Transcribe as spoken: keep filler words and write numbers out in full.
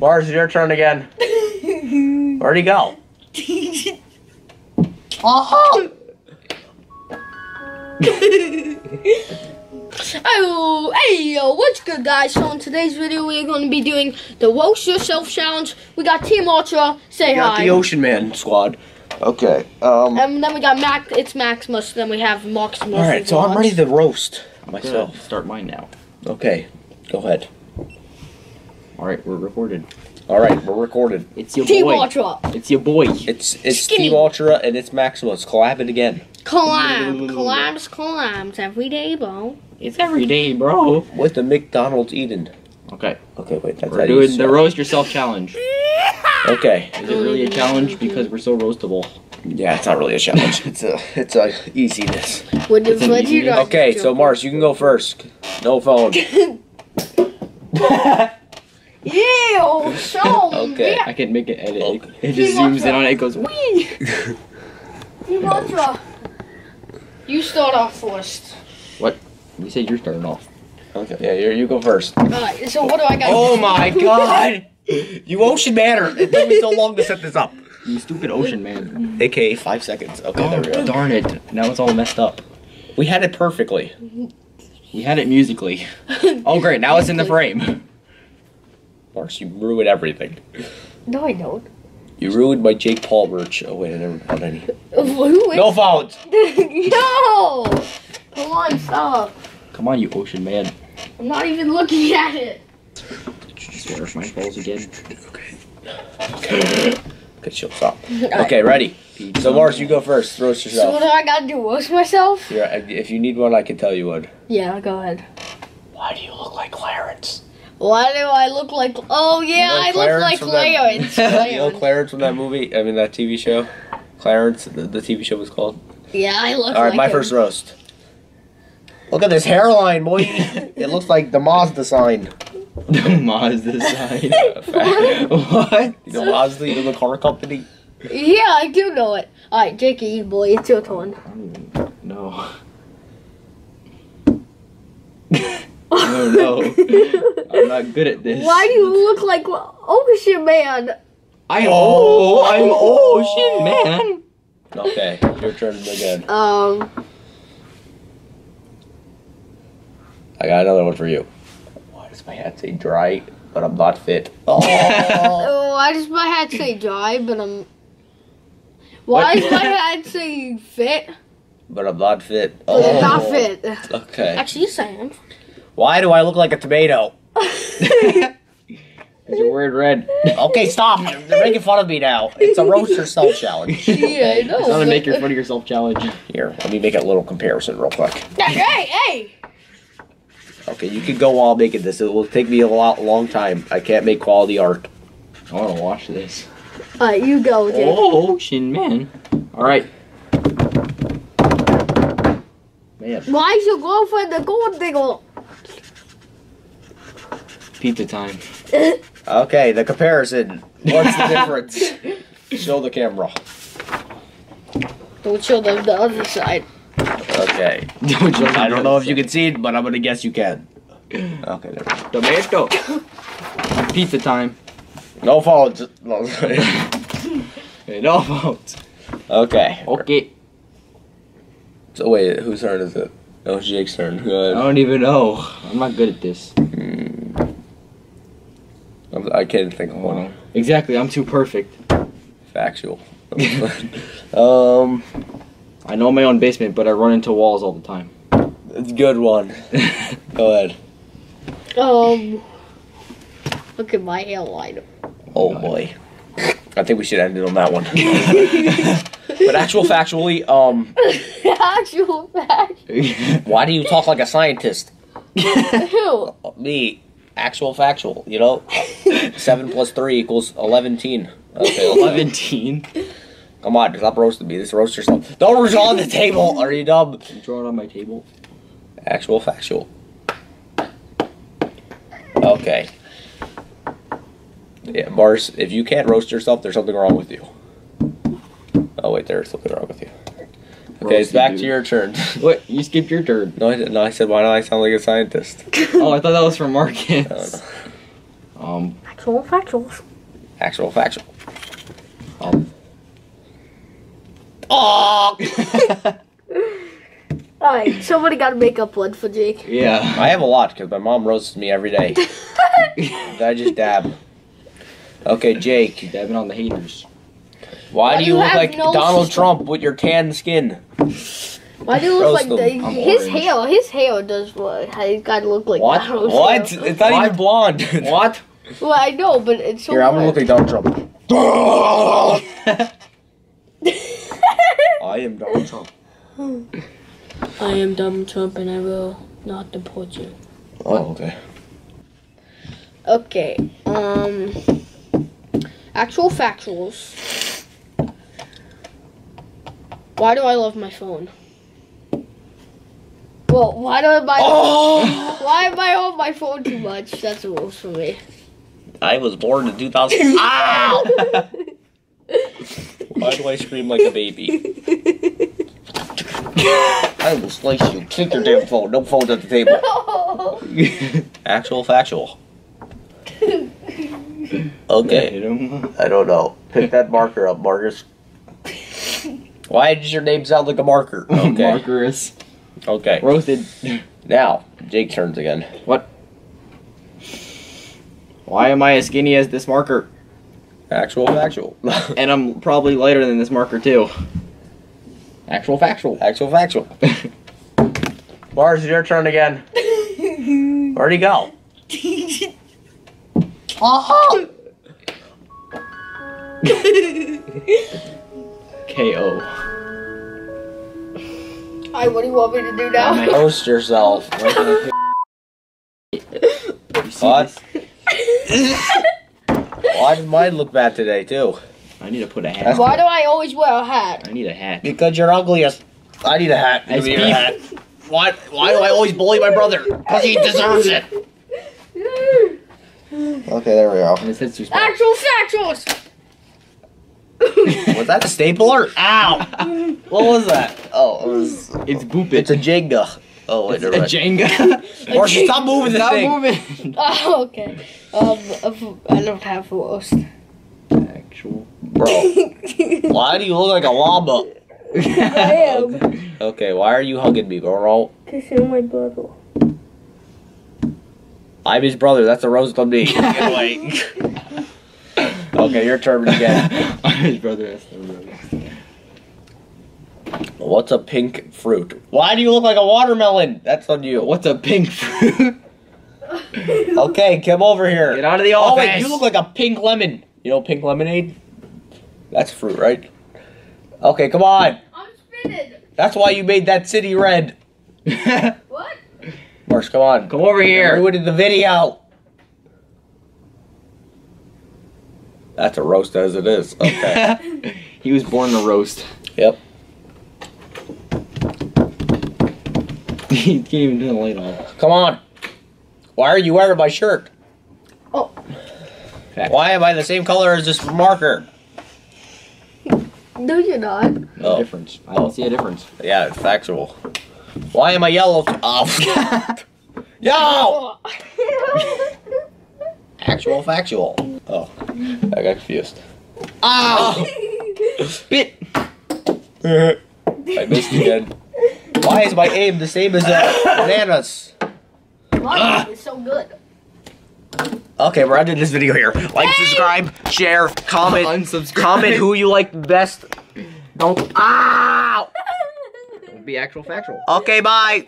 Lars, your turn again. Where'd he go? Oh! Oh, hey yo, what's good guys? So in today's video we're going to be doing the roast yourself challenge. We got Team Ultra, say we got hi. The Ocean Man squad. Okay. Um, and then we got Max, it's Maximus, then we have Maximus. Alright, so I'm ready to roast myself. Good. Start mine now. Okay, go ahead. Alright, we're recorded. Alright, we're recorded. It's your Team boy. Ultra. It's your boy. It's it's Skinny. Team Ultra and it's Maximus. Collab it again. Collab, collabs, collabs every day, bro. It's every day, bro. With the McDonald's Eden. Okay. Okay, wait. That's we're doing the roast yourself challenge. Okay. Is it really a challenge because we're so roastable? Yeah, it's not really a challenge. it's a it's a easiness. What do you Okay, so Mars, you can go first. No phone. Ew, so okay. Yeah. I can make it edit. Oh. It just zooms in on it. It goes wee. You Ultra. You start off first. What? We said you're starting off. Okay. Yeah, you you go first. All right. So what do I got? Oh my God! You Ocean Man. It took me so long to set this up. You stupid Ocean Man. A K A five seconds. Okay. Oh, there we go. Darn it! Now it's all messed up. We had it perfectly. We had it musically. Oh great! Now it's in the frame. Mars, you ruined everything. No, I don't. You ruined my Jake Paul merch. Oh wait, I never bought any. Who is no phones. No. Come on, stop. Come on, you Ocean Man. I'm not even looking at it. Just wash my balls again. Okay. Okay. Okay, chill, stop. Right. Okay, ready. So Mars, you go first. Roast yourself. So what do I gotta do? Roast myself? Yeah. If you need one, I can tell you one. Yeah, go ahead. Why do you look like Clarence? Why do I look like? Oh yeah, you know I Clarence look like Clarence. That, Clarence. You know Clarence from that movie? I mean that T V show, Clarence. The, the T V show was called. Yeah, I look. All right, like my him. First roast. Look at this hairline, boy. It looks like the Mazda sign. The Mazda sign. What? What? You know Mazda, you know the car company. Yeah, I do know it. All right, Jakey, boy, it's your turn. No. Oh no, I'm not good at this. Why do you look like Ocean Man? I'm oh, I'm Ocean Man. Okay, your turn again. Um, I got another one for you. Why does my hat say dry, but I'm not fit? Oh, why does my hat say dry, but I'm? Why what? Does my hat say fit? But I'm not fit. But oh, I'm not fit. Okay. Actually, you say it. Why do I look like a tomato? It's a weird red. Okay, stop. They're making fun of me now. It's a roast yourself challenge. Yeah, I know. It's not a make your fun of yourself challenge. Here, let me make a little comparison real quick. Hey, hey. Okay, you can go on making this. It will take me a lot, long time. I can't make quality art. I want to watch this. All right, you go, Jake. Oh, Ocean Man. All right. Man. Why is your girlfriend the gold digger? Pizza time. Okay, the comparison. What's the difference? Show the camera. Don't show them the other side. Okay. Don't show them I don't know if side. You can see it, but I'm gonna guess you can. Okay, there we go. Tomato. Pizza time. No fault. No, no fault. Okay. Okay. So wait, whose turn is it? Oh, it's Jake's turn. Good. I don't even know. I'm not good at this. I can't think of one. Exactly, I'm too perfect. Factual. um, I know my own basement, but I run into walls all the time. That's a good one. Go ahead. Um, look at my hairline. Oh God. Boy, I think we should end it on that one. But actual factually, um, actual fact. Why do you talk like a scientist? Who? Me. Actual factual, you know? seven plus three equals eleven teen. Okay, eleven teen? Come on, stop roasting me. Just roast yourself. Don't roast on the table! Are you dumb? You throw it on my table. Actual factual. Okay. Yeah, Mars, if you can't roast yourself, there's something wrong with you. Oh, wait, there's something wrong with you. Okay, it's back to your turn. What? You skipped your turn. No, I didn't. No, I said, why don't I sound like a scientist? Oh, I thought that was for Marcus. Oh, no. Um, actual factual. Actual factual. Um. Oh! Alright, somebody gotta make up one for Jake. Yeah, I have a lot because my mom roasts me every day. I just dab. Okay, Jake. You're dabbing on the haters. Why, Why do you, you look like no Donald system? Trump with your tan skin? Why do you look like the, his hair? His hair does what? He's gotta look like what? Donald what? Trump. It's not what? Even blonde. What? Well, I know, but it's so. Here, I'm gonna look like Donald Trump. I am Donald Trump. I am Donald Trump, and I will not deport you. Oh, okay. Okay. Um. Actual factuals. Why do I love my phone? Well, why do I buy? Oh! Why am I on my phone too much? That's the rules for me. I was born in two thousand. Ah! Why do I scream like a baby? I will slice you. Kick your damn phone. No phones at the table. No. Actual factual. Okay. I don't know. Pick that marker up, Marcus. Why does your name sound like a marker? Okay. Markerous. Okay. Roasted. Now, Jake turns again. What? Why am I as skinny as this marker? Actual factual. And I'm probably lighter than this marker, too. Actual factual. Actual factual. Mars, your turn again. Where'd he go? Oh! K O. Hi, what do you want me to do now? I host yourself. What? Why does mine look bad today, too? I need to put a hat on. Why do I always wear a hat? I need a hat. Because you're ugly as... I need a hat. I need a hat. Why, why do I always bully my brother? Because he deserves it. Okay, there we go. Actual factuals! Was that a stapler? Ow! What was that? Oh, it was... It's booping. It's a Jenga. Oh, wait, it's right. a Jenga? Or stop moving the thing. Stop moving. Oh, okay. Um, I don't have a roast. Actual... Bro. Why do you look like a llama? I am. Okay, why are you hugging me, bro? Because you're my brother. I'm his brother. That's a roast on me. Get away. Okay, your turn again. I'm his brother. That's the brother. What's a pink fruit? Why do you look like a watermelon? That's on you. What's a pink fruit? Okay, come over here. Get out of the office. Oh, wait, you look like a pink lemon. You know pink lemonade? That's fruit, right? Okay, come on. I'm spitted. That's why you made that city red. What? Marsh, come on. Come over here. Ruined the video. That's a roast as it is. Okay. He was born to roast. Yep. He can't even do the light on. Come on. Why are you wearing my shirt? Oh. Why am I the same color as this marker? No, you're not. No, no difference. I don't see a difference. Yeah, it's factual. Why am I yellow? Oh. Yo! Actual factual. Oh, I got confused. Ow! Spit! I missed again. Why is my aim the same as uh, bananas? Mine is so good. Okay, we're ending this video here. Like, hey! Subscribe, share, comment, unsubscribe. Comment who you like best. Don't. Ow! Be actual factual. Okay, bye.